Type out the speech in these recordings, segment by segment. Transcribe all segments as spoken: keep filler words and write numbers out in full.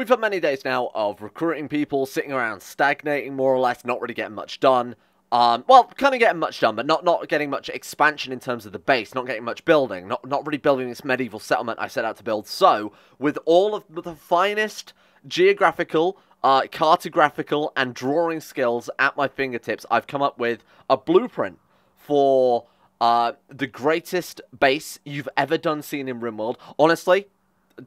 We've had many days now of recruiting people, sitting around stagnating more or less, not really getting much done. Um, well, kind of getting much done, but not, not getting much expansion in terms of the base, not getting much building, not, not really building this medieval settlement I set out to build. So, with all of the finest geographical, uh, cartographical, and drawing skills at my fingertips, I've come up with a blueprint for uh, the greatest base you've ever done seen in Rimworld. Honestly,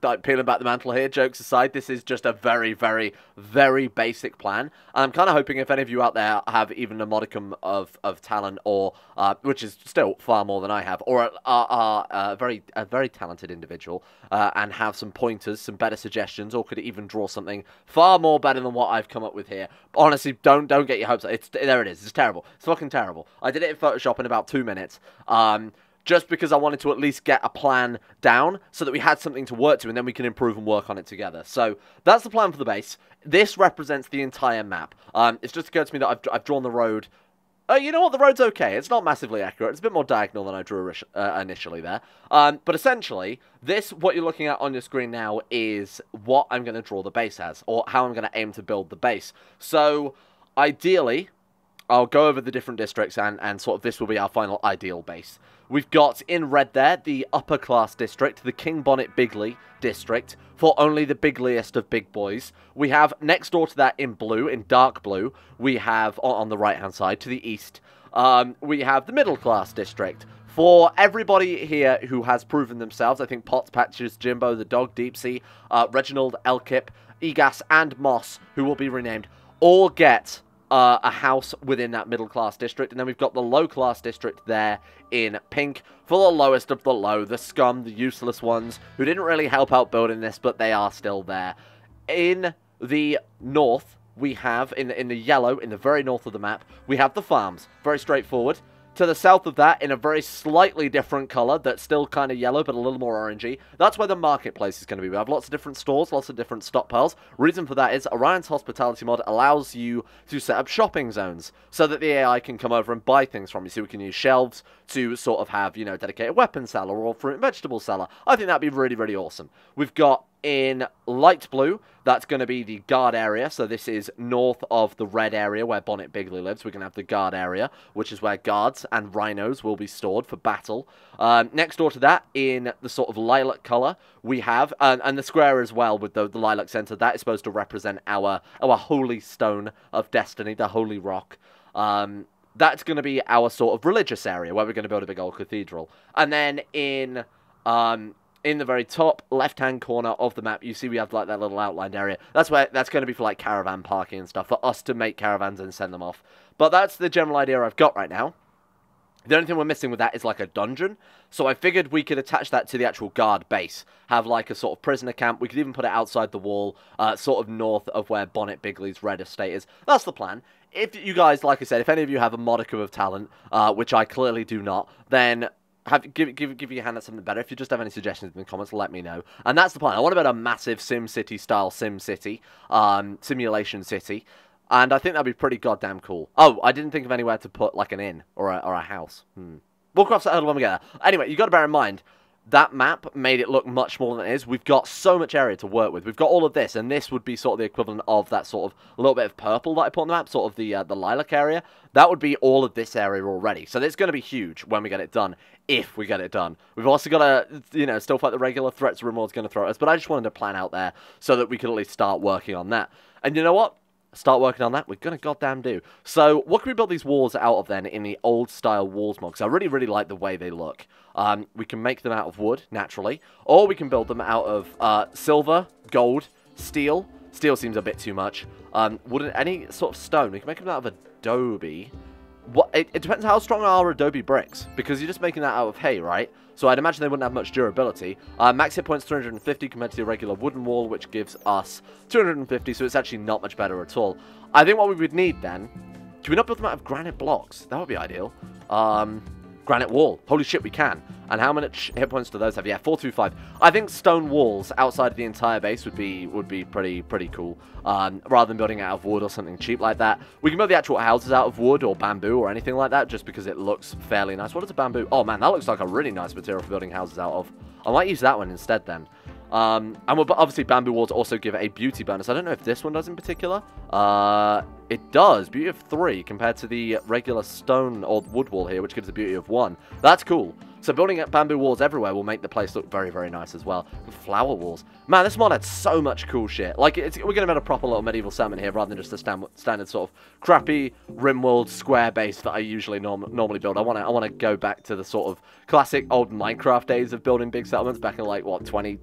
like, peeling back the mantle here, jokes aside, this is just a very, very, very basic plan. I'm kind of hoping if any of you out there have even a modicum of, of talent, or, uh, which is still far more than I have, or are a, a, a very a very talented individual, uh, and have some pointers, some better suggestions, or could even draw something far more better than what I've come up with here. Honestly, don't don't get your hopes up. It's, there it is. It's terrible. It's fucking terrible. I did it in Photoshop in about two minutes. Um... Just because I wanted to at least get a plan down so that we had something to work to, and then we can improve and work on it together. So that's the plan for the base. This represents the entire map. Um, it's just occurred to me that I've, I've drawn the road. Oh, you know what? The road's okay. It's not massively accurate. It's a bit more diagonal than I drew uh, initially there. Um, but essentially, this, what you're looking at on your screen now, is what I'm going to draw the base as, or how I'm going to aim to build the base. So ideally, I'll go over the different districts, and, and sort of this will be our final ideal base. We've got, in red there, the upper class district, the King Bonnet Bigly district, for only the bigliest of big boys. We have, next door to that in blue, in dark blue, we have, on the right-hand side, to the east, um, we have the middle class district. For everybody here who has proven themselves, I think Potts, Patches, Jimbo, the Dog, Deepsea, uh, Reginald, Elkip, Egas, and Moss, who will be renamed, all get Uh, a house within that middle-class district. And then we've got the low-class district there in pink, for the lowest of the low, the scum, the useless ones, who didn't really help out building this, but they are still there. In the north, we have, in the, in the yellow, in the very north of the map, we have the farms. Very straightforward. To the south of that, in a very slightly different colour, that's still kind of yellow, but a little more orangey, that's where the marketplace is going to be. We have lots of different stores, lots of different stockpiles. Reason for that is Orion's hospitality mod allows you to set up shopping zones, so that the A I can come over and buy things from you. So we can use shelves to sort of have, you know, dedicated weapon cellar or fruit and vegetable cellar. I think that'd be really, really awesome. We've got, in light blue, that's going to be the guard area. So this is north of the red area where Bonnet Bigly lives. We're going to have the guard area, which is where guards and rhinos will be stored for battle. Um, next door to that, in the sort of lilac colour, we have, and, and the square as well with the, the lilac centre, that is supposed to represent our, our holy stone of destiny, the holy rock. Um, that's going to be our sort of religious area where we're going to build a big old cathedral. And then in... Um, In the very top left-hand corner of the map, you see we have like that little outlined area. That's where that's going to be for like caravan parking and stuff, for us to make caravans and send them off. But that's the general idea I've got right now. The only thing we're missing with that is like a dungeon. So I figured we could attach that to the actual guard base. Have like a sort of prisoner camp. We could even put it outside the wall, uh, sort of north of where Bonnet Bigly's red estate is. That's the plan. If you guys, like I said, if any of you have a modicum of talent, uh, which I clearly do not, then... Have, give, give, give your hand at something better. If you just have any suggestions in the comments, let me know. And that's the plan. I want to build a massive SimCity-style SimCity, um, Simulation City. And I think that'd be pretty goddamn cool. Oh, I didn't think of anywhere to put, like, an inn or a, or a house. Hmm. We'll cross that hurdle when we get there. Anyway, you've got to bear in mind, that map made it look much more than it is. We've got so much area to work with. We've got all of this, and this would be sort of the equivalent of that sort of little bit of purple that I put on the map, sort of the uh, the lilac area. That would be all of this area already. So it's going to be huge when we get it done, if we get it done. We've also got to, you know, still fight the regular threats Rimworld's going to throw at us, but I just wanted to plan out there so that we could at least start working on that. And you know what? Start working on that, we're going to goddamn do. So, what can we build these walls out of then in the old-style walls mod? Because I really, really like the way they look. Um, we can make them out of wood, naturally. Or we can build them out of uh, silver, gold, steel. Steel seems a bit too much. Um, wouldn't any sort of stone. We can make them out of adobe. What, it, it depends how strong are our adobe bricks. Because you're just making that out of hay, right? So I'd imagine they wouldn't have much durability. Uh, max hit points three hundred fifty compared to the regular wooden wall, which gives us two hundred fifty, so it's actually not much better at all. I think what we would need then... Can we not build them out of granite blocks? That would be ideal. Um, granite wall. Holy shit, we can. And how much hit points do those have? Yeah, four two five. I think stone walls outside of the entire base would be would be pretty pretty cool. Um, rather than building it out of wood or something cheap like that. We can build the actual houses out of wood or bamboo or anything like that just because it looks fairly nice. What is a bamboo? Oh man, that looks like a really nice material for building houses out of. I might use that one instead then. Um, and obviously bamboo wards also give a beauty bonus. I don't know if this one does in particular. Uh, it does. Beauty of three compared to the regular stone or wood wall here, which gives a beauty of one. That's cool. So building up bamboo walls everywhere will make the place look very, very nice as well. And flower walls. Man, this mod had so much cool shit. Like, it's, we're going to make a proper little medieval settlement here rather than just the stand, standard sort of crappy Rimworld square base that I usually norm, normally build. I want to I want to go back to the sort of classic old Minecraft days of building big settlements back in, like, what, twenty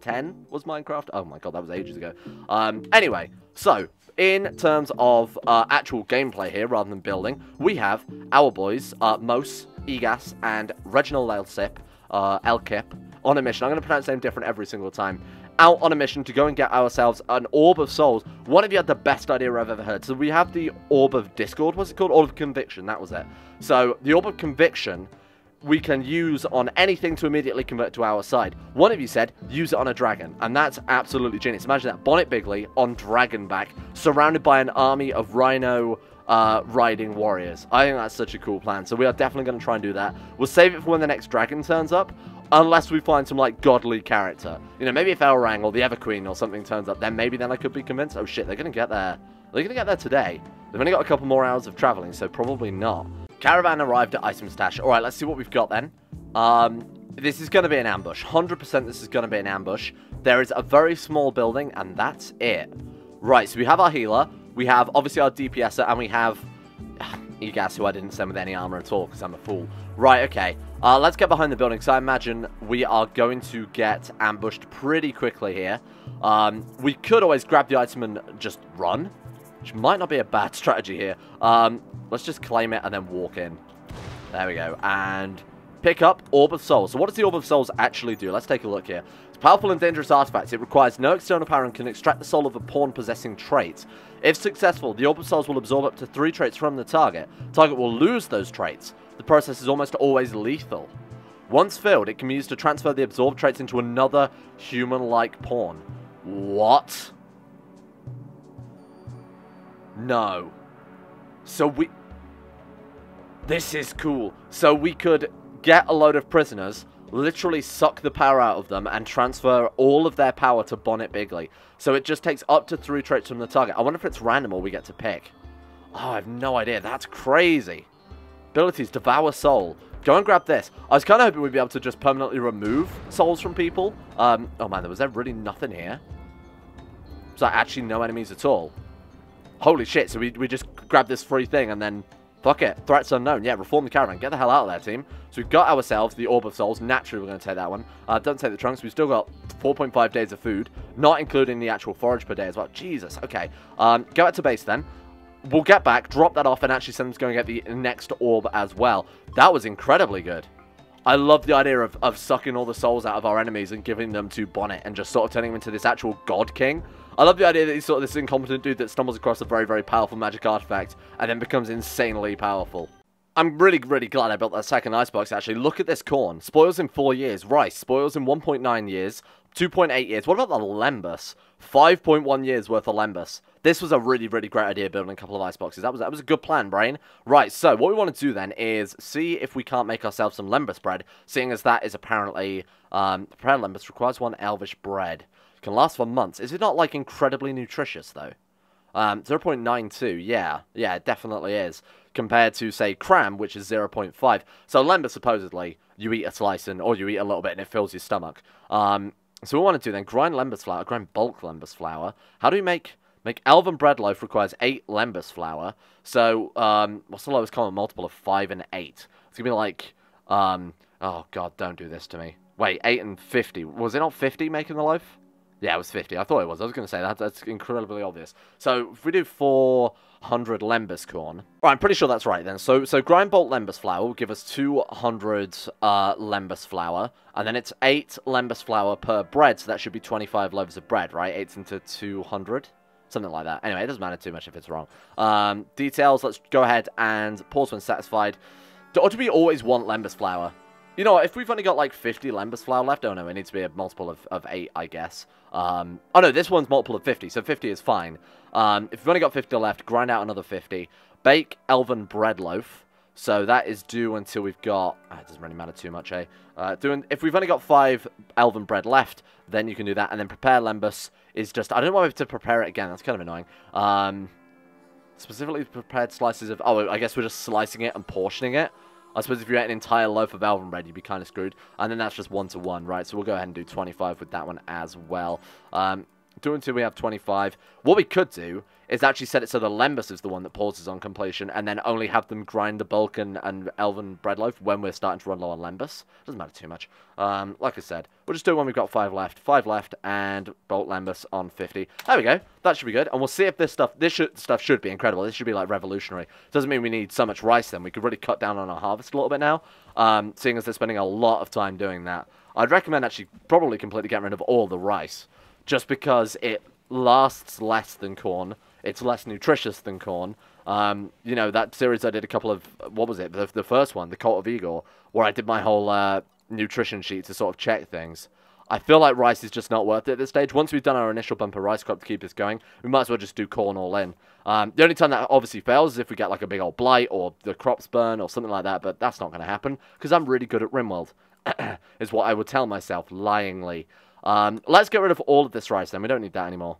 ten was Minecraft? Oh, my God, that was ages ago. Um, anyway, so... in terms of uh, actual gameplay here, rather than building, we have our boys, uh, Mos, Egas, and Reginald Elkip, uh, Elkip, on a mission. I'm going to pronounce them different every single time. Out on a mission to go and get ourselves an Orb of Souls. One of you had the best idea I've ever heard. So we have the Orb of Discord. What's it called? Orb of Conviction. That was it. So the Orb of Conviction... we can use on anything to immediately convert to our side. One of you said, use it on a dragon. And that's absolutely genius. Imagine that. Bonnet Bigly on dragonback, surrounded by an army of rhino uh, riding warriors. I think that's such a cool plan. So we are definitely going to try and do that. We'll save it for when the next dragon turns up. Unless we find some, like, godly character. You know, maybe if Elrang or the Everqueen or something turns up, then maybe then I could be convinced. Oh, shit, they're going to get there. They're going to get there today. They've only got a couple more hours of traveling, so probably not. Caravan arrived at Item Stash. All right, let's see what we've got then. Um, this is going to be an ambush. one hundred percent this is going to be an ambush. There is a very small building, and that's it. Right, so we have our healer. We have, obviously, our DPSer, and we have... Egas, who I didn't send with any armor at all, because I'm a fool. Right, okay. Uh, let's get behind the building, because I imagine we are going to get ambushed pretty quickly here. Um, we could always grab the item and just run, which might not be a bad strategy here. Um... Let's just claim it and then walk in. There we go. And pick up Orb of Souls. So what does the Orb of Souls actually do? Let's take a look here. It's a powerful and dangerous artifact. It requires no external power and can extract the soul of a pawn possessing traits. If successful, the Orb of Souls will absorb up to three traits from the target. The target will lose those traits. The process is almost always lethal. Once filled, it can be used to transfer the absorbed traits into another human-like pawn. What? No. So we... this is cool. So we could get a load of prisoners, literally suck the power out of them, and transfer all of their power to Bonnet Bigly. So it just takes up to three traits from the target. I wonder if it's random or we get to pick. Oh, I have no idea. That's crazy. Abilities, Devour Soul. Go and grab this. I was kind of hoping we'd be able to just permanently remove souls from people. Um, oh man, there was there really nothing here. Was there actually no enemies at all? Holy shit, so we, we just grabbed this free thing and then... fuck it. Threats unknown. Yeah, reform the caravan. Get the hell out of there, team. So we've got ourselves the Orb of Souls. Naturally, we're going to take that one. Uh, don't take the trunks. We've still got four point five days of food, not including the actual forage per day as well. Jesus. Okay. Um, go out to base then. We'll get back, drop that off, and actually send them to go and get the next orb as well. That was incredibly good. I love the idea of, of sucking all the souls out of our enemies and giving them to Bonnet and just sort of turning him into this actual god king. I love the idea that he's sort of this incompetent dude that stumbles across a very, very powerful magic artifact and then becomes insanely powerful. I'm really, really glad I built that second icebox, actually. Look at this corn. Spoils in four years. Rice. Spoils in one point nine years. two point eight years. What about the Lembas? five point one years worth of Lembas. This was a really, really great idea, building a couple of iceboxes. That was that was a good plan, Brain. Right, so what we want to do then is see if we can't make ourselves some Lembas bread, seeing as that is apparently... Um, apparently Lembas requires one Elvish bread. Can last for months. Is it not, like, incredibly nutritious, though? Um, zero point nine two, yeah. Yeah, it definitely is. Compared to, say, Cram, which is zero point five. So Lembas, supposedly, you eat a slice and, or you eat a little bit and it fills your stomach. Um... So we want to do then, grind Lembas flour, grind bulk Lembas flour. How do we make, make elven bread loaf requires eight Lembas flour. So, um, what's the lowest common multiple of five and eight? It's going to be like, um, oh god, don't do this to me. Wait, eight and fifty. Was it not fifty making the loaf? Yeah, it was fifty. I thought it was. I was going to say that. That's incredibly obvious. So, if we do four hundred Lembas corn. Right, I'm pretty sure that's right then. So, so grind bolt Lembas flour will give us two hundred uh, Lembas flour. And then it's eight Lembas flour per bread. So, that should be twenty-five loaves of bread, right? eight into two hundred. Something like that. Anyway, it doesn't matter too much if it's wrong. Um, details. Let's go ahead and pause when satisfied. Do, or do we always want Lembas flour? You know what, if we've only got like fifty Lembas flour left, oh no, it needs to be a multiple of, of eight, I guess. Um, oh no, this one's multiple of fifty, so fifty is fine. Um, if we've only got fifty left, grind out another fifty. Bake elven bread loaf. So that is due until we've got... Ah, it doesn't really matter too much, eh? Uh, doing, if we've only got five Elven bread left, then you can do that. And then prepare Lembas is just... I don't know why we have to prepare it again. That's kind of annoying. Um, specifically prepared slices of... Oh, I guess we're just slicing it and portioning it. I suppose if you ate an entire loaf of Elven bread, you'd be kind of screwed. And then that's just one to one, right? So we'll go ahead and do twenty-five with that one as well. Um, do until we have twenty-five. What we could do is actually set it so the Lembas is the one that pauses on completion, and then only have them grind the bulk and, and Elven bread loaf when we're starting to run low on Lembas. Doesn't matter too much. Um, like I said, we'll just do it when we've got five left. Five left, and bolt Lembas on fifty. There we go. That should be good. And we'll see if this stuff, this should, stuff should be incredible. This should be, like, revolutionary. Doesn't mean we need so much rice then. We could really cut down on our harvest a little bit now, um, seeing as they're spending a lot of time doing that. I'd recommend actually probably completely getting rid of all the rice, just because it lasts less than corn. It's less nutritious than corn. Um, you know, that series I did a couple of... What was it? The, the first one, The Cult of Igor, where I did my whole uh, nutrition sheet to sort of check things. I feel like rice is just not worth it at this stage. Once we've done our initial bumper rice crop to keep this going, we might as well just do corn all in. Um, the only time that obviously fails is if we get like a big old blight or the crops burn or something like that, but that's not going to happen because I'm really good at Rimworld, is what I would tell myself lyingly. Um, let's get rid of all of this rice then. We don't need that anymore.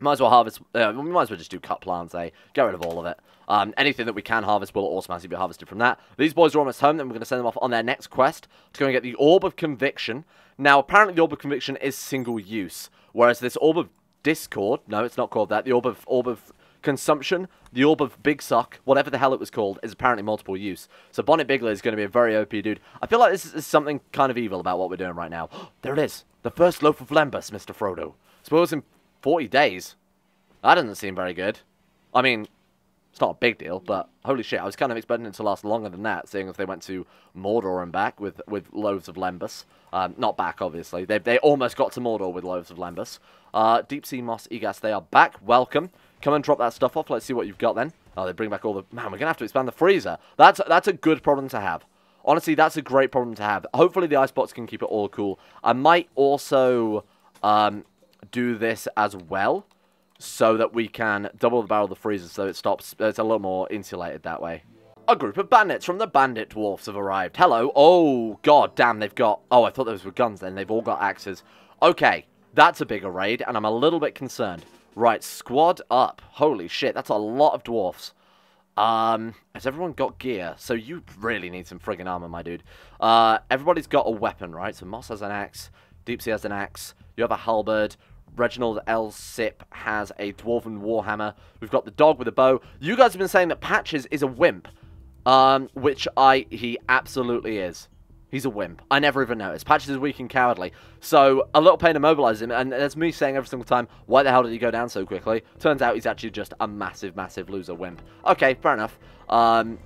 Might as well harvest, uh, we might as well just do cut plants, eh? Get rid of all of it. Um, anything that we can harvest will automatically be harvested from that. These boys are almost home, then we're going to send them off on their next quest to go and get the Orb of Conviction. Now, apparently the Orb of Conviction is single use, whereas this Orb of Discord, no, it's not called that, the Orb of, Orb of Consumption, the Orb of Big Suck, whatever the hell it was called, is apparently multiple use. So Bonnet Bigly is going to be a very O P dude. I feel like this is something kind of evil about what we're doing right now. There it is, the first loaf of Lembas, Mister Frodo. Suppose in forty days? That doesn't seem very good. I mean, it's not a big deal, but holy shit, I was kind of expecting it to last longer than that, seeing as they went to Mordor and back with, with loaves of Lembas. Um, not back, obviously. They, they almost got to Mordor with loaves of Lembas. Uh, Deep Sea Moss, Egas, they are back. Welcome. Come and drop that stuff off. Let's see what you've got then. Oh, they bring back all the... Man, we're going to have to expand the freezer. That's, that's a good problem to have. Honestly, that's a great problem to have. Hopefully, the ice box can keep it all cool. I might also... Um, do this as well, so that we can double the barrel of the freezer so it stops, it's a little more insulated that way. A group of bandits from the bandit dwarfs have arrived. Hello. Oh, god damn, they've got... Oh, I thought those were guns then. They've all got axes. Okay, that's a bigger raid, and I'm a little bit concerned. Right, squad up. Holy shit, that's a lot of dwarfs. Um, has everyone got gear? So you really need some friggin' armor, my dude. Uh, everybody's got a weapon, right? So Moss has an axe, Deepsea has an axe, you have a halberd, Reginald Elkip has a dwarven warhammer, we've got the dog with a bow. You guys have been saying that Patches is a wimp, um, which I, he absolutely is. He's a wimp. I never even noticed. Patches is weak and cowardly, so a little pain immobilizes him, and that's me saying every single time, why the hell did he go down so quickly? Turns out he's actually just a massive, massive loser wimp. Okay, fair enough. Um...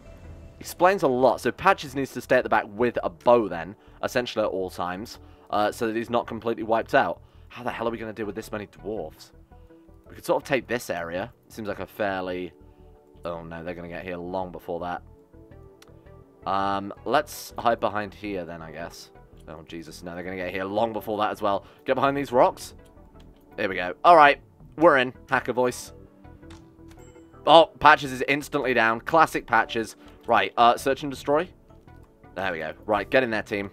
Explains a lot. So Patches needs to stay at the back with a bow then, essentially at all times, uh, so that he's not completely wiped out. How the hell are we going to deal with this many dwarves? We could sort of take this area. Seems like a fairly... Oh no, they're going to get here long before that. Um, let's hide behind here then, I guess. Oh Jesus, no, they're going to get here long before that as well. Get behind these rocks. Here we go. Alright, we're in. Hacker voice. Oh, Patches is instantly down. Classic Patches. Right, uh, search and destroy. There we go. Right, get in there, team.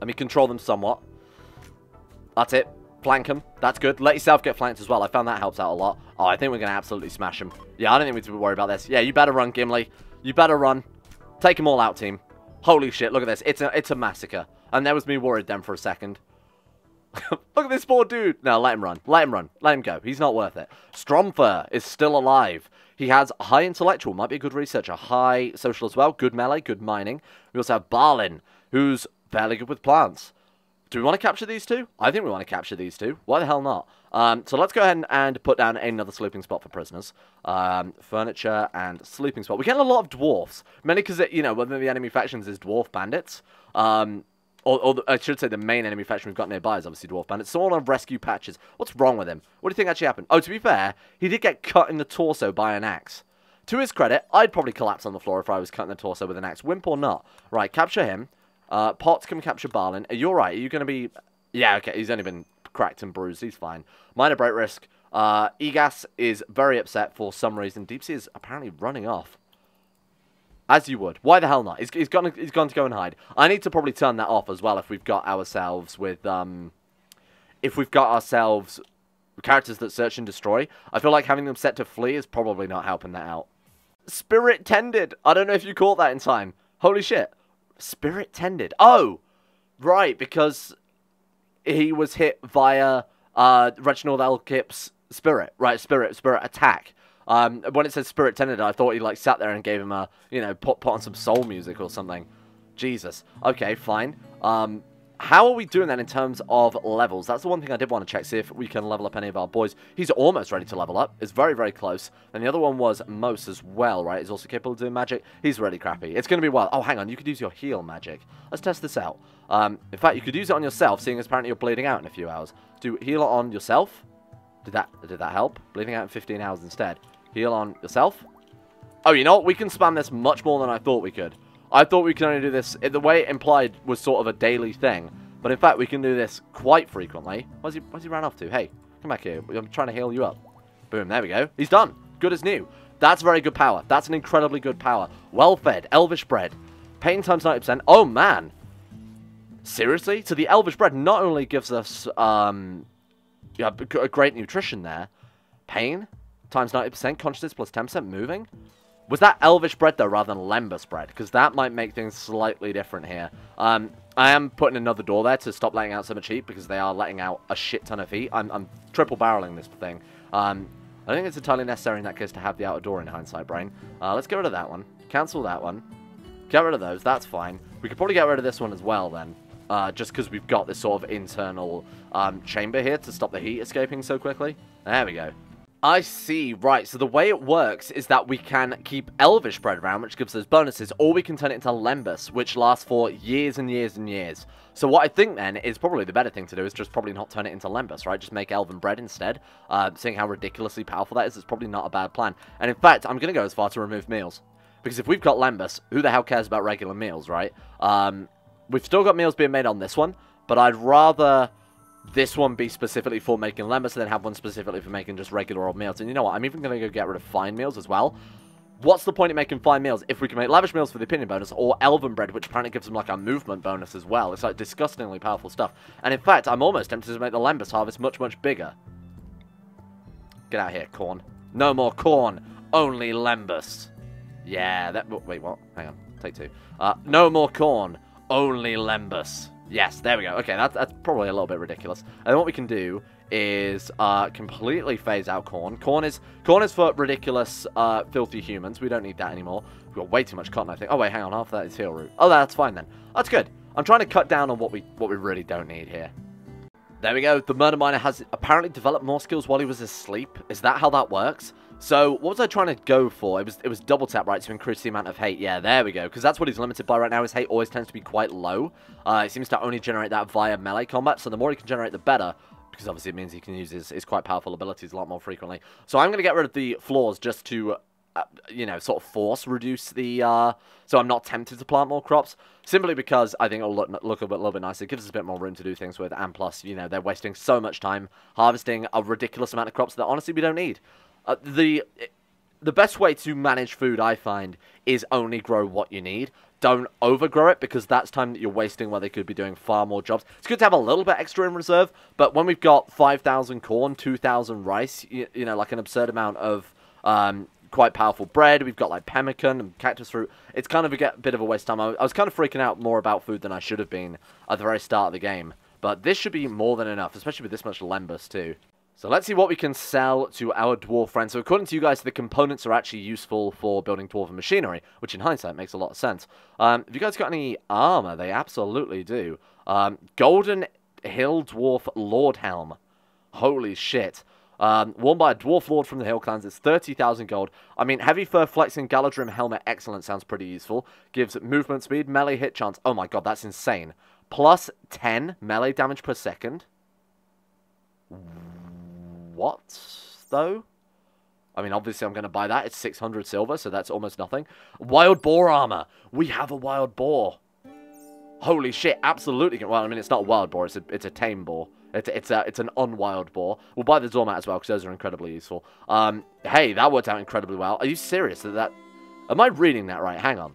Let me control them somewhat. That's it. Flank them. That's good. Let yourself get flanked as well. I found that helps out a lot. Oh, I think we're going to absolutely smash them. Yeah, I don't think we need to worry about this. Yeah, you better run, Gimli. You better run. Take them all out, team. Holy shit, look at this. It's a, it's a massacre. And there was me worried then for a second. Look at this poor dude. No, let him run. Let him run. Let him go. He's not worth it. Stromfur is still alive. He has a high intellectual, might be a good researcher, high social as well, good melee, good mining. We also have Balin, who's fairly good with plants. Do we want to capture these two? I think we want to capture these two. Why the hell not? Um, so let's go ahead and put down another sleeping spot for prisoners. Um, furniture and sleeping spot. We're getting a lot of dwarfs. Mainly because, you know, one of the enemy factions is dwarf bandits. Um, or, or the, I should say the main enemy faction we've got nearby is obviously dwarf bandits. So all on rescue Patches. What's wrong with him? What do you think actually happened? Oh, to be fair, he did get cut in the torso by an axe. To his credit, I'd probably collapse on the floor if I was cut in the torso with an axe. Wimp or not. Right, capture him. Uh, Potts can capture Balin. Are you alright? Are you going to be... Yeah, okay, he's only been cracked and bruised. He's fine. Minor break risk. Uh, Egas is very upset for some reason. Deepsea is apparently running off. As you would. Why the hell not? He's, he's, gone, he's gone to go and hide. I need to probably turn that off as well if we've got ourselves with... Um, if we've got ourselves characters that search and destroy. I feel like having them set to flee is probably not helping that out. Spirit tended. I don't know if you caught that in time. Holy shit. Spirit tended. Oh! Right, because he was hit via uh, Reginald Elkip's spirit. Right, spirit, spirit attack. Um, when it said spirit tended, I thought he, like, sat there and gave him a, you know, put, put on some soul music or something. Jesus. Okay, fine. Um, how are we doing that in terms of levels? That's the one thing I did want to check, see if we can level up any of our boys. He's almost ready to level up. It's very, very close. And the other one was Mos as well, right? He's also capable of doing magic. He's really crappy. It's going to be wild. Oh, hang on. You could use your heal magic. Let's test this out. Um, in fact, you could use it on yourself, seeing as apparently you're bleeding out in a few hours. Do heal on yourself. Did that, did that help? Bleeding out in fifteen hours instead. Heal on yourself. Oh, you know what? We can spam this much more than I thought we could. I thought we could only do this... The way it implied was sort of a daily thing. But in fact, we can do this quite frequently. Where's he, where's he ran off to? Hey, come back here. I'm trying to heal you up. Boom, there we go. He's done. Good as new. That's very good power. That's an incredibly good power. Well fed. Elvish bread. Pain times ninety percent. Oh, man. Seriously? So the Elvish bread not only gives us um, yeah, a great nutrition there. Pain... times ninety percent, consciousness plus ten percent, moving? Was that Elvish bread, though, rather than Lembas bread? Because that might make things slightly different here. Um, I am putting another door there to stop letting out so much heat, because they are letting out a shit ton of heat. I'm, I'm triple barreling this thing. Um, I don't think it's entirely necessary in that case to have the outer door in hindsight, brain. Uh, let's get rid of that one. Cancel that one. Get rid of those, that's fine. We could probably get rid of this one as well, then. Uh, just because we've got this sort of internal um, chamber here to stop the heat escaping so quickly. There we go. I see. Right, so the way it works is that we can keep Elvish bread around, which gives us bonuses, or we can turn it into Lembas, which lasts for years and years and years. So what I think then is probably the better thing to do is just probably not turn it into Lembas, right? Just make Elven bread instead. Uh, seeing how ridiculously powerful that is, it's probably not a bad plan. And in fact, I'm going to go as far to remove meals. Because if we've got Lembas, who the hell cares about regular meals, right? Um, we've still got meals being made on this one, but I'd rather... this one be specifically for making Lembas, and then have one specifically for making just regular old meals. And you know what? I'm even going to go get rid of fine meals as well. What's the point of making fine meals if we can make lavish meals for the opinion bonus, or elven bread, which apparently gives them like a movement bonus as well? It's like disgustingly powerful stuff. And in fact, I'm almost tempted to make the Lembas harvest much, much bigger. Get out of here, corn. No more corn. Only Lembas. Yeah, that... Wait, what? Hang on. Take two. Uh, no more corn. Only Lembas. Yes, there we go. Okay, that's, that's probably a little bit ridiculous. And what we can do is uh, completely phase out corn. Corn is corn is for ridiculous, uh, filthy humans. We don't need that anymore. We've got way too much cotton, I think. Oh, wait, hang on. Half of that is heel root. Oh, that's fine then. That's good. I'm trying to cut down on what we what we really don't need here. There we go. The murder miner has apparently developed more skills while he was asleep. Is that how that works? So, what was I trying to go for? It was it was double tap, right, to increase the amount of hate. Yeah, there we go, because that's what he's limited by right now. His hate always tends to be quite low. Uh, it seems to only generate that via melee combat, so the more he can generate, the better, because obviously it means he can use his, his quite powerful abilities a lot more frequently. So, I'm going to get rid of the floors just to, uh, you know, sort of force reduce the, uh, so I'm not tempted to plant more crops, simply because I think it'll look, look a, bit, a little bit nicer. It gives us a bit more room to do things with, and plus, you know, they're wasting so much time harvesting a ridiculous amount of crops that honestly we don't need. Uh, the the best way to manage food, I find, is only grow what you need. Don't overgrow it, because that's time that you're wasting where they could be doing far more jobs. It's good to have a little bit extra in reserve, but when we've got five thousand corn, two thousand rice, you, you know, like an absurd amount of um, quite powerful bread, we've got like pemmican and cactus fruit, it's kind of a get, bit of a waste of time. I, I was kind of freaking out more about food than I should have been at the very start of the game, but this should be more than enough, especially with this much Lembas too. So let's see what we can sell to our dwarf friends. So according to you guys, the components are actually useful for building dwarven machinery, which in hindsight makes a lot of sense. Um, have you guys got any armor? They absolutely do. Um, Golden Hill Dwarf Lord Helm. Holy shit. Um, worn by a Dwarf Lord from the Hill Clans. It's thirty thousand gold. I mean, Heavy Fur Flexing Galadrim Helmet Excellent sounds pretty useful. Gives movement speed, melee hit chance. Oh my god, that's insane. Plus ten melee damage per second. What, though? I mean, obviously I'm going to buy that. It's six hundred silver, so that's almost nothing. Wild boar armor. We have a wild boar. Holy shit, absolutely. Well, I mean, it's not a wild boar. It's a, it's a tame boar. It's, it's, a, it's an unwild boar. We'll buy the doormat as well, because those are incredibly useful. Um, hey, that worked out incredibly well. Are you serious? That, that, am I reading that right? Hang on.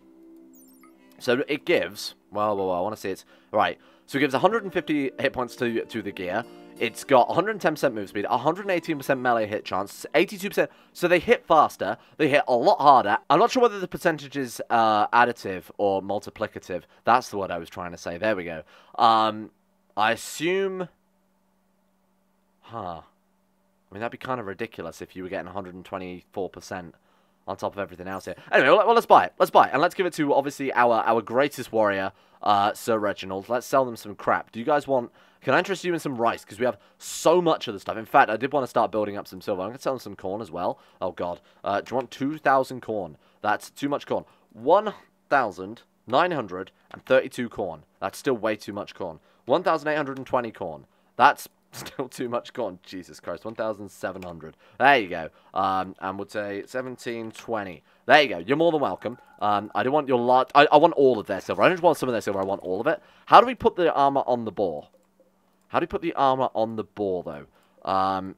So it gives, well, well, well I want to say it's, right, so it gives one hundred fifty hit points to, to the gear. It's got one hundred ten percent move speed, one hundred eighteen percent melee hit chance, eighty-two percent, so they hit faster, they hit a lot harder. I'm not sure whether the percentage is uh, additive or multiplicative. That's the word I was trying to say. There we go. Um, I assume, huh, I mean, that'd be kind of ridiculous if you were getting one hundred twenty-four percent on top of everything else here. Anyway, well, let's buy it. Let's buy it. And let's give it to, obviously, our, our greatest warrior, uh, Sir Reginald. Let's sell them some crap. Do you guys want... Can I interest you in some rice? Because we have so much of the stuff. In fact, I did want to start building up some silver. I'm going to sell them some corn as well. Oh, God. Uh, do you want two thousand corn? That's too much corn. one thousand nine hundred thirty-two corn. That's still way too much corn. one thousand eight hundred twenty corn. That's... Still too much corn. Jesus Christ. one thousand seven hundred. There you go. Um, and we'll say seventeen twenty. There you go. You're more than welcome. Um, I do want your large... I, I want all of their silver. I don't just want some of their silver. I want all of it. How do we put the armor on the boar? How do we put the armor on the boar, though? Um,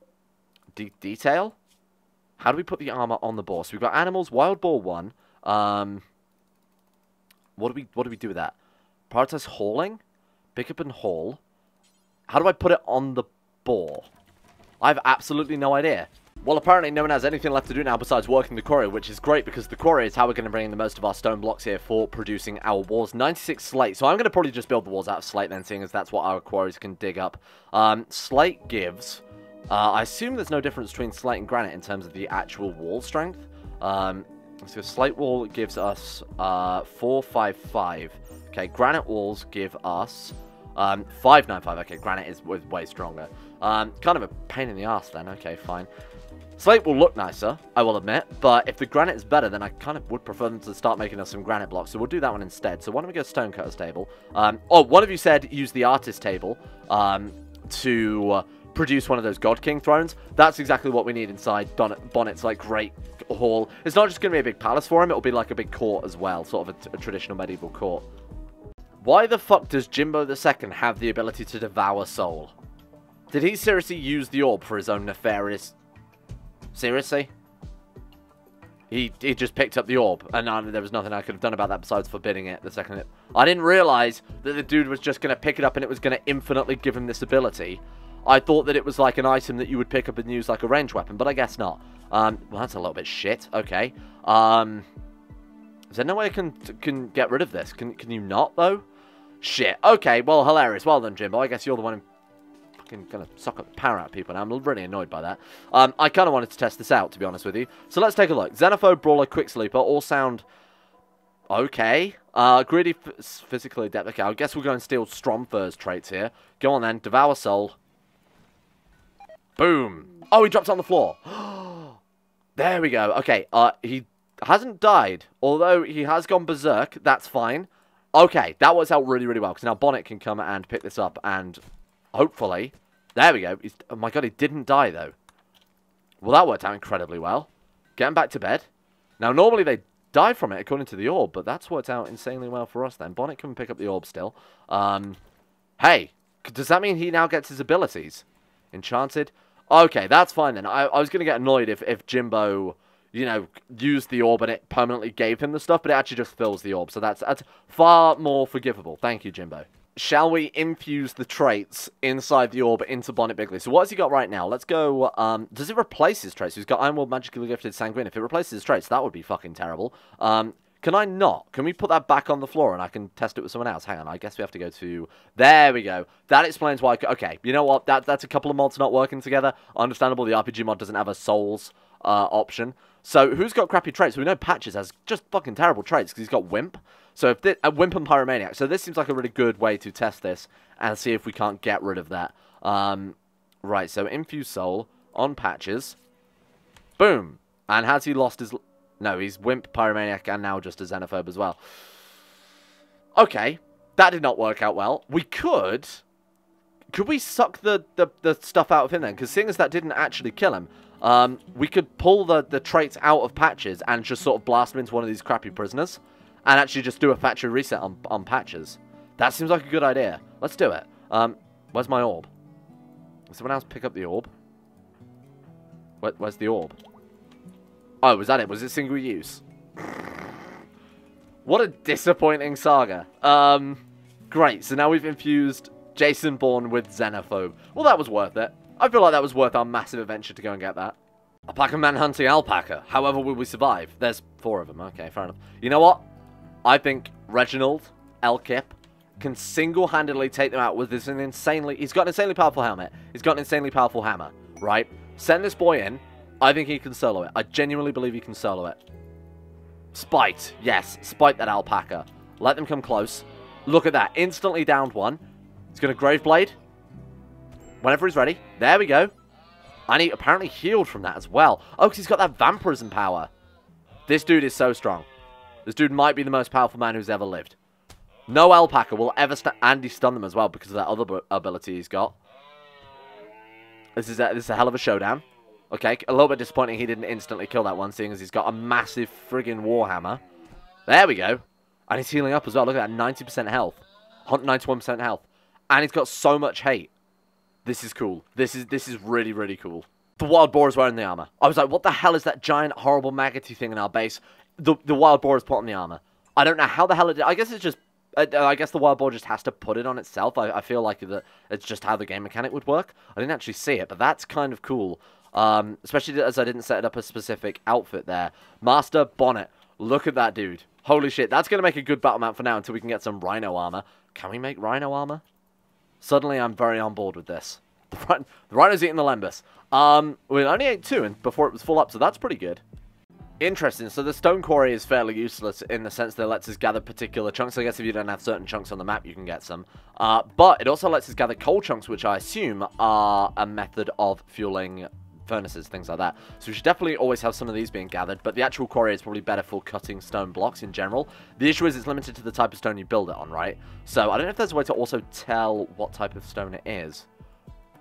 de detail? How do we put the armor on the boar? So we've got animals. Wild boar one. Um, what do we, what do we do with that? Prioritize hauling. Pick up and haul. How do I put it on the boar? I have absolutely no idea. Well, apparently no one has anything left to do now besides working the quarry, which is great because the quarry is how we're going to bring in the most of our stone blocks here for producing our walls. ninety-six slate. So I'm going to probably just build the walls out of slate then, seeing as that's what our quarries can dig up. Um, slate gives... Uh, I assume there's no difference between slate and granite in terms of the actual wall strength. Um, so slate wall gives us uh, four five five. Okay, granite walls give us... Um, five nine five, okay, granite is way stronger. Um, kind of a pain in the ass then, okay, fine. Slate will look nicer, I will admit, but if the granite is better, then I kind of would prefer them to start making us some granite blocks, so we'll do that one instead. So why don't we go Stonecutter's table? Um, oh, one of you said use the Artist table, um, to uh, produce one of those God King thrones. That's exactly what we need inside Don Bonnet's, like, great hall. It's not just going to be a big palace for him, it'll be like a big court as well, sort of a, a traditional medieval court. Why the fuck does Jimbo the Second have the ability to devour soul? Did he seriously use the orb for his own nefarious... Seriously? He, he just picked up the orb, and I, there was nothing I could have done about that besides forbidding it the second it... I didn't realise that the dude was just going to pick it up and it was going to infinitely give him this ability. I thought that it was like an item that you would pick up and use like a ranged weapon, but I guess not. Um, well, that's a little bit shit. Okay. Um, is there no way I can, can get rid of this? Can, can you not, though? Shit. Okay, well, hilarious. Well done, Jimbo. I guess you're the one who fucking gonna suck up the power out of people, and I'm really annoyed by that. Um, I kind of wanted to test this out, to be honest with you. So let's take a look. Xenophobe, Brawler, Quicksleeper all sound okay. Uh, greedy, physically adept. Okay, I guess we'll go and steal Stromfur's traits here. Go on then. Devour soul. Boom. Oh, he drops on the floor. There we go. Okay, uh, he hasn't died, although he has gone berserk. That's fine. Okay, that works out really, really well, because now Bonnet can come and pick this up, and hopefully... There we go. He's, oh my god, he didn't die, though. Well, that worked out incredibly well. Get him back to bed. Now, normally they die from it, according to the orb, but that's worked out insanely well for us, then. Bonnet can pick up the orb still. Um, hey, does that mean he now gets his abilities? Enchanted? Okay, that's fine, then. I, I was going to get annoyed if, if Jimbo... you know, used the orb and it permanently gave him the stuff, but it actually just fills the orb. So that's, that's far more forgivable. Thank you, Jimbo. Shall we infuse the traits inside the orb into Bonnet Bigly? So what has he got right now? Let's go, um, does it replace his traits? He's got Iron World, Magically Gifted, Sanguine. If it replaces his traits, that would be fucking terrible. Um, can I not? Can we put that back on the floor and I can test it with someone else? Hang on, I guess we have to go to... There we go. That explains why... I... Okay, you know what? That, that's a couple of mods not working together. Understandable, the R P G mod doesn't have a souls uh, option. So, who's got crappy traits? We know Patches has just fucking terrible traits, because he's got Wimp. So, if this, uh, Wimp and Pyromaniac. So, this seems like a really good way to test this and see if we can't get rid of that. Um, right, so, Infuse Soul on Patches. Boom. And has he lost his... No, he's Wimp, Pyromaniac, and now just a Xenophobe as well. Okay. That did not work out well. We could... Could we suck the, the, the stuff out of him, then? Because seeing as that didn't actually kill him... Um, we could pull the, the traits out of Patches and just sort of blast them into one of these crappy prisoners. And actually just do a factory reset on, on Patches. That seems like a good idea. Let's do it. Um, where's my orb? Did someone else pick up the orb? Where, where's the orb? Oh, was that it? Was it single use? What a disappointing saga. Um, great, so now we've infused Jason Bourne with Xenophobe. Well, that was worth it. I feel like that was worth our massive adventure to go and get that. Alpaca man hunting alpaca. However will we survive? There's four of them. Okay, fair enough. You know what? I think Reginald Elkip can single-handedly take them out with this an insanely... He's got an insanely powerful helmet. He's got an insanely powerful hammer, right? Send this boy in. I think he can solo it. I genuinely believe he can solo it. Spite. Yes, spite that alpaca. Let them come close. Look at that. Instantly downed one. He's going to Grave Blade. Whenever he's ready. There we go. And he apparently healed from that as well. Oh, because he's got that vampirism power. This dude is so strong. This dude might be the most powerful man who's ever lived. No alpaca will ever st- and he stunned them as well because of that other ability he's got. This is, a, this is a hell of a showdown. Okay, a little bit disappointing he didn't instantly kill that one, seeing as he's got a massive friggin' warhammer. There we go. And he's healing up as well. Look at that, ninety percent health. ninety-one percent health. And he's got so much hate. This is cool. This is this is really, really cool. The wild boar is wearing the armor. I was like, what the hell is that giant, horrible, maggoty thing in our base? The, the wild boar is put on the armor. I don't know how the hell it did. I guess it's just... I, I guess the wild boar just has to put it on itself. I, I feel like the, it's just how the game mechanic would work. I didn't actually see it, but that's kind of cool. Um, especially as I didn't set it up a specific outfit there. Master Bonnet. Look at that dude. Holy shit. That's going to make a good battle map for now until we can get some rhino armor. Can we make rhino armor? Suddenly, I'm very on board with this. The, rhin the rhino's eating the Lembas. Um, we only ate two and before it was full up, so that's pretty good. Interesting. So the stone quarry is fairly useless in the sense that it lets us gather particular chunks. I guess if you don't have certain chunks on the map, you can get some. Uh, but it also lets us gather coal chunks, which I assume are a method of fueling furnaces, things like that. So we should definitely always have some of these being gathered, but the actual quarry is probably better for cutting stone blocks in general. The issue is it's limited to the type of stone you build it on, right? So I don't know if there's a way to also tell what type of stone it is.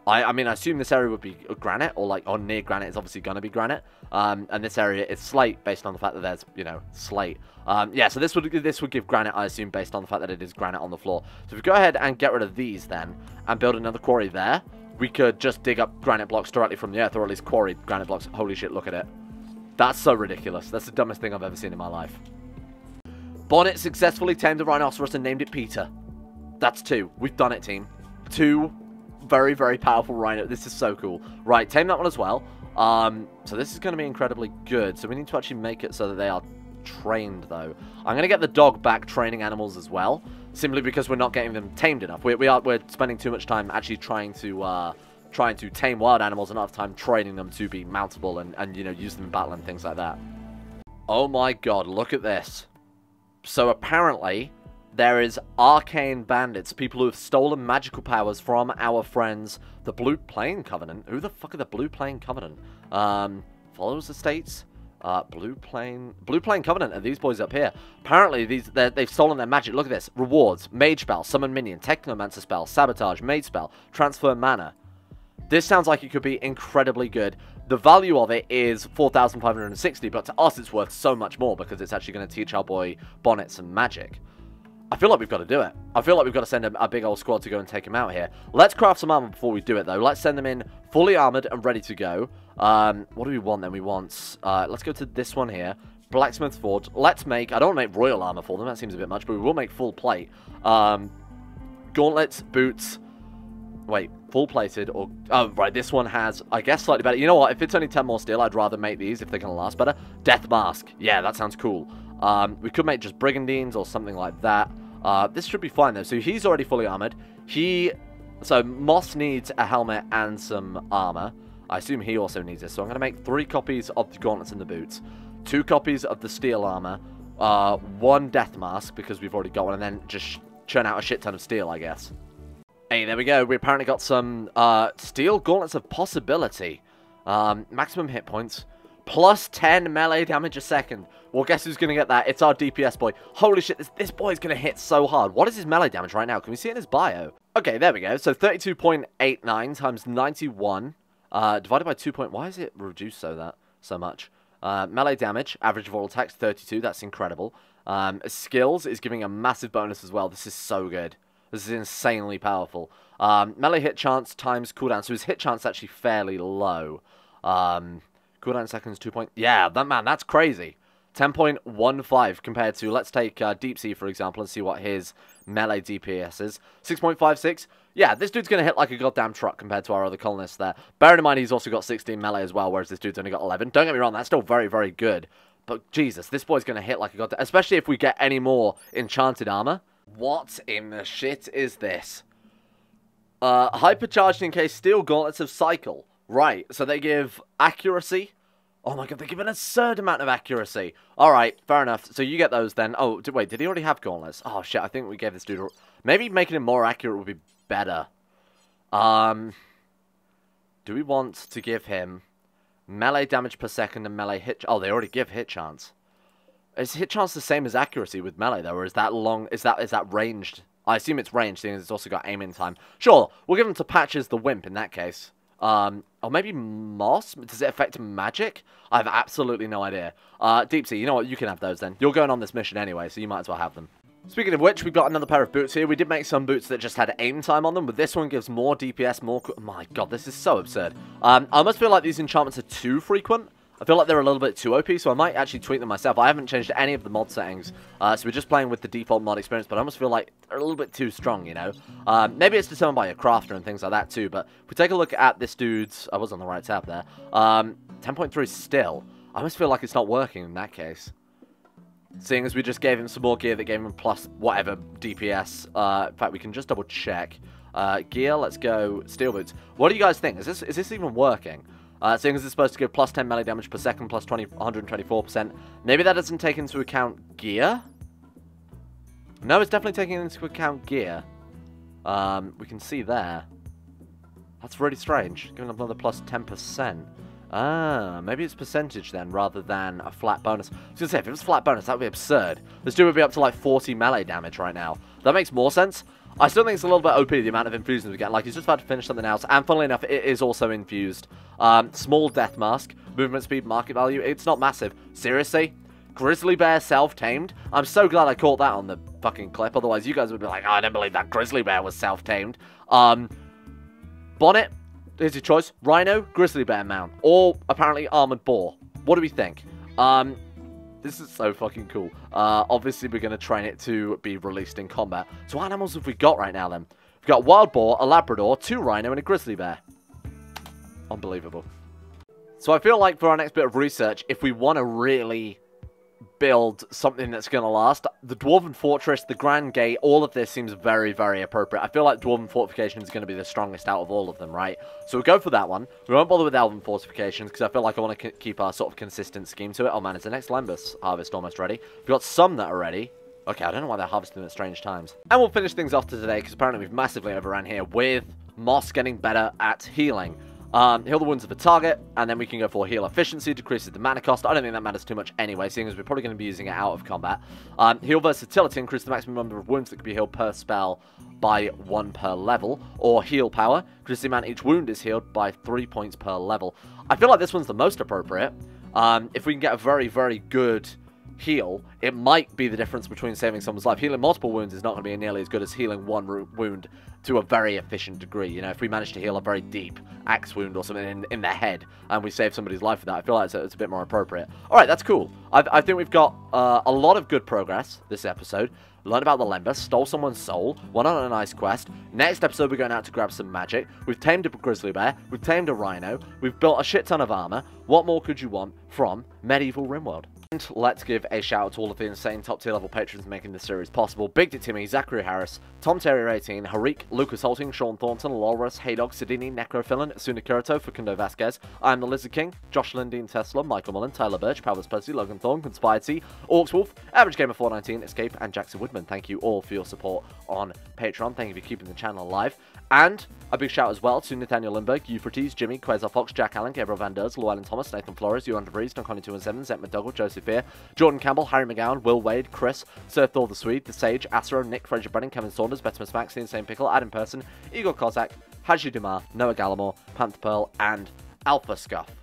I, I mean, I assume this area would be granite, or like, or near granite is obviously going to be granite. Um, and this area is slate based on the fact that there's, you know, slate. Um, yeah, so this would, this would give granite, I assume, based on the fact that it is granite on the floor. So if we go ahead and get rid of these then, and build another quarry there, we could just dig up granite blocks directly from the earth, or at least quarry granite blocks. Holy shit, look at it. That's so ridiculous. That's the dumbest thing I've ever seen in my life. Bonnet successfully tamed a rhinoceros and named it Peter. That's two. We've done it, team. Two very, very powerful rhino. This is so cool. Right, tame that one as well. Um, so this is going to be incredibly good. So we need to actually make it so that they are trained, though. I'm going to get the dog back training animals as well. Simply because we're not getting them tamed enough. We, we are, we're spending too much time actually trying to uh, trying to tame wild animals and not have time training them to be mountable and, and, you know, use them in battle and things like that. Oh my god, look at this. So apparently, there is arcane bandits, people who have stolen magical powers from our friends, the Blue Plane Covenant. Who the fuck are the Blue Plane Covenant? Um, followers of states? Uh, Blue Plane... Blue Plane Covenant are these boys up here. Apparently, these they've stolen their magic. Look at this. Rewards. Mage spell. Summon minion. Technomancer spell. Sabotage. Mage spell. Transfer mana. This sounds like it could be incredibly good. The value of it is four thousand five hundred sixty, but to us it's worth so much more because it's actually going to teach our boy Bonnet some magic. I feel like we've got to do it. I feel like we've got to send a, a big old squad to go and take him out here. Let's craft some armor before we do it, though. Let's send them in fully armored and ready to go. Um, what do we want, then? We want... Uh, let's go to this one here. Blacksmith's Forge. Let's make... I don't want to make royal armor for them. That seems a bit much, but we will make full plate. Um, gauntlets, boots... Wait, full plated or... Oh, right, this one has, I guess, slightly better... You know what? If it's only ten more steel, I'd rather make these if they're going to last better. Death Mask. Yeah, that sounds cool. Um, we could make just brigandines or something like that. Uh, this should be fine, though. So he's already fully armored. He... So Moss needs a helmet and some armor. I assume he also needs this. So I'm going to make three copies of the gauntlets and the boots. Two copies of the steel armor. Uh, one death mask, because we've already got one. And then just churn out a shit ton of steel, I guess. Hey, there we go. We apparently got some uh, steel gauntlets of possibility. Um, maximum hit points. Plus ten melee damage a second. Well, guess who's going to get that? It's our D P S boy. Holy shit, this, this boy is going to hit so hard. What is his melee damage right now? Can we see it in his bio? Okay, there we go. So thirty-two point eight nine times ninety-one uh, divided by two point... Why is it reduced so that so much? Uh, melee damage, average of all attacks, thirty-two. That's incredible. Um, skills is giving a massive bonus as well. This is so good. This is insanely powerful. Um, melee hit chance times cooldown. So his hit chance is actually fairly low. Um... Cooldown seconds, two point... Yeah, that man, that's crazy. ten point one five compared to, let's take uh, Deep Sea, for example, and see what his melee D P S is. six point five six. Yeah, this dude's going to hit like a goddamn truck compared to our other colonists there. Bearing in mind, he's also got sixteen melee as well, whereas this dude's only got eleven. Don't get me wrong, that's still very, very good. But Jesus, this boy's going to hit like a goddamn... Especially if we get any more enchanted armor. What in the shit is this? Uh, hypercharged in case steel gauntlets have cycle. Right, so they give accuracy... Oh my god, they give an absurd amount of accuracy. Alright, fair enough. So you get those then. Oh, did, wait, did he already have gauntlets? Oh shit, I think we gave this dude... A... Maybe making him more accurate would be better. Um, do we want to give him melee damage per second and melee hit... Oh, they already give hit chance. Is hit chance the same as accuracy with melee though? Or is that long... Is that is that ranged? I assume it's ranged, seeing as it's also got aiming time. Sure, we'll give him to Patches the Wimp in that case. Um, or maybe moss? Does it affect magic? I have absolutely no idea. Uh, Deep Sea, you know what? You can have those then. You're going on this mission anyway, so you might as well have them. Speaking of which, we've got another pair of boots here. We did make some boots that just had aim time on them, but this one gives more D P S, more... My god, this is so absurd. Um, I almost feel like these enchantments are too frequent. I feel like they're a little bit too O P, so I might actually tweak them myself. I haven't changed any of the mod settings, uh, so we're just playing with the default mod experience, but I almost feel like they're a little bit too strong, you know? Um, maybe it's determined by your crafter and things like that, too, but if we take a look at this dude's... I was on the right tab there. Um, ten point three still. I almost feel like it's not working in that case. Seeing as we just gave him some more gear that gave him plus whatever D P S. Uh, in fact, we can just double-check. Uh, gear, let's go steel boots. What do you guys think? Is this, is this even working? Uh, seeing as it's supposed to give plus ten melee damage per second, plus one hundred twenty-four percent. Maybe that doesn't take into account gear? No, it's definitely taking into account gear. Um, we can see there. That's really strange. Giving another plus ten percent. Ah, maybe it's percentage then, rather than a flat bonus. I was going to say, if it was flat bonus, that would be absurd. This dude would be up to like forty melee damage right now. That makes more sense. I still think it's a little bit O P, the amount of infusions we get. Like, he's just about to finish something else. And funnily enough, it is also infused. Um, small death mask. Movement speed, market value. It's not massive. Seriously? Grizzly bear self-tamed? I'm so glad I caught that on the fucking clip. Otherwise, you guys would be like, oh, I don't believe that grizzly bear was self-tamed. Um, Bonnet. Here's your choice. Rhino, grizzly bear mount. Or, apparently, armored boar. What do we think? Um... This is so fucking cool. Uh, obviously, we're going to train it to be released in combat. So what animals have we got right now, then? We've got wild boar, a labrador, two rhino, and a grizzly bear. Unbelievable. So I feel like for our next bit of research, if we want to really build something that's going to last, the Dwarven Fortress, the Grand Gate, all of this seems very, very appropriate. I feel like Dwarven Fortification is going to be the strongest out of all of them, right? So we'll go for that one. We won't bother with Elven Fortifications because I feel like I want to keep our sort of consistent scheme to it. Oh man, is the next Lembas harvest almost ready? We've got some that are ready. Okay, I don't know why they're harvesting at strange times. And we'll finish things off to today because apparently we've massively overran here with Moss getting better at healing. Um, heal the wounds of a target, and then we can go for heal efficiency, decreases the mana cost. I don't think that matters too much anyway, seeing as we're probably going to be using it out of combat. Um, heal versatility, increase the maximum number of wounds that can be healed per spell by one per level. Or heal power, increase the amount each wound is healed by three points per level. I feel like this one's the most appropriate. Um, if we can get a very, very good heal, it might be the difference between saving someone's life. Healing multiple wounds is not going to be nearly as good as healing one wound to a very efficient degree. You know, if we manage to heal a very deep axe wound or something in, in their head and we save somebody's life with that, I feel like it's a, it's a bit more appropriate. All right, that's cool. I've, I think we've got uh, a lot of good progress this episode. Learned about the Lembas, stole someone's soul, went on a nice quest. Next episode, we're going out to grab some magic. We've tamed a grizzly bear. We've tamed a rhino. We've built a shit ton of armor. What more could you want from Medieval Rimworld? And let's give a shout out to all of the insane top tier level patrons making this series possible. Big Dick Timmy, Zachary Harris, Tom Terrier eighteen, Harik, Lucas Holting, Sean Thornton, Loris, Haydog, Sidini, Necrophilin, Sunakuroto, Facundo Vasquez, I Am the Lizard King, Josh Lindeen Tesla, Michael Mullen, Tyler Birch, Powers Percy, Logan Thorne, Conspired T, Orcs Wolf, Average Gamer four nineteen, Escape, and Jackson Woodman. Thank you all for your support on Patreon. Thank you for keeping the channel alive. And a big shout as well to Nathaniel Lindbergh, Euphrates, Jimmy, Quasar Fox, Jack Allen, Gabriel Van Ders, Llewellyn Thomas, Nathan Flores, Johan DeVries, Don Connie two seventeen, Zet McDougall, Joseph Beer, Jordan Campbell, Harry McGowan, Will Wade, Chris, Sir Thor the Swede, The Sage, Asero, Nick, Fraser Brennan, Kevin Saunders, Betimus Max, The Insane Pickle, Adam Person, Igor Kozak, Haji Dumar, Noah Gallimore, Panther Pearl, and Alpha Scuff.